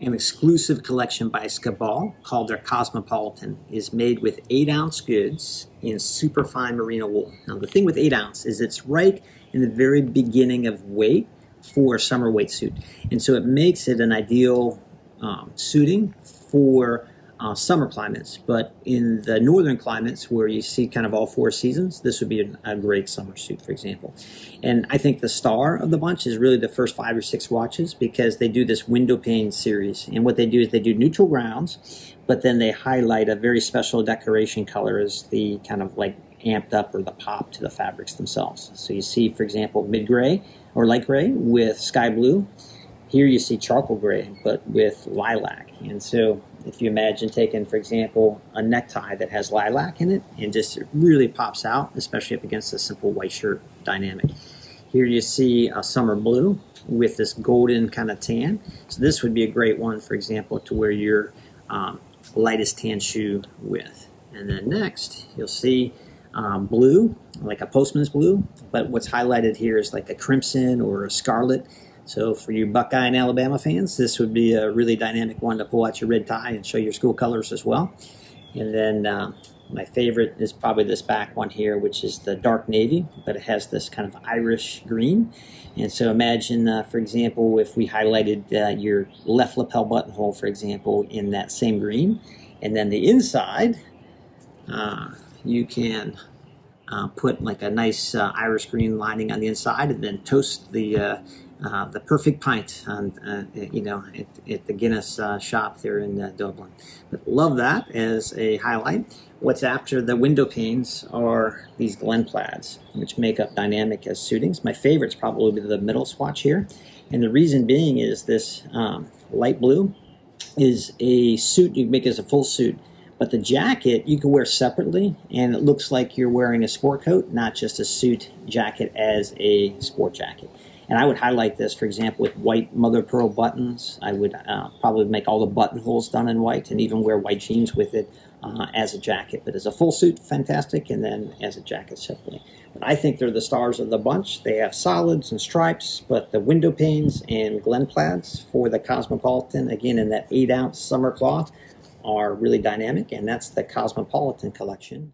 An exclusive collection by Scabal called their Cosmopolitan is made with 8-ounce goods in superfine merino wool. Now the thing with 8 ounce is it's right in the very beginning of weight for a summer wetsuit. And so it makes it an ideal suiting for summer climates. But in the northern climates where you see kind of all four seasons, this would be a great summer suit, for example. And I think the star of the bunch is really the first 5 or 6 watches, because they do this window pane series. And what they do is they do neutral grounds, but then they highlight a very special decoration color as the kind of like amped up or the pop to the fabrics themselves. So you see, for example, mid-gray or light gray with sky blue. Here you see charcoal gray, but with lilac. And so if you imagine taking, for example, a necktie that has lilac in it, and just it really pops out, especially up against a simple white shirt dynamic. Here you see a summer blue with this golden kind of tan. So this would be a great one, for example, to wear your lightest tan shoe with. And then next, you'll see blue, like a postman's blue, but what's highlighted here is like a crimson or a scarlet. So for you Buckeye and Alabama fans, this would be a really dynamic one to pull out your red tie and show your school colors as well. And then my favorite is probably this back one here, which is the dark navy, but it has this kind of Irish green. And so imagine, for example, if we highlighted your left lapel buttonhole, for example, in that same green. And then the inside, you can put like a nice Irish green lining on the inside, and then toast the perfect pint on, you know, at the Guinness shop there in Dublin. But love that as a highlight. What's after the window panes are these Glen plaids, which make up dynamic as suitings. My favorite's probably the middle swatch here. And the reason being is this light blue is a suit you make as a full suit, but the jacket you can wear separately, and it looks like you're wearing a sport coat, not just a suit jacket as a sport jacket. And I would highlight this, for example, with white mother of pearl buttons. I would probably make all the buttonholes done in white, and even wear white jeans with it as a jacket. But as a full suit, fantastic, and then as a jacket separately. But I think they're the stars of the bunch. They have solids and stripes, but the window panes and Glen plaids for the Cosmopolitan, again, in that 8-ounce summer cloth, are really dynamic, and that's the Cosmopolitan collection.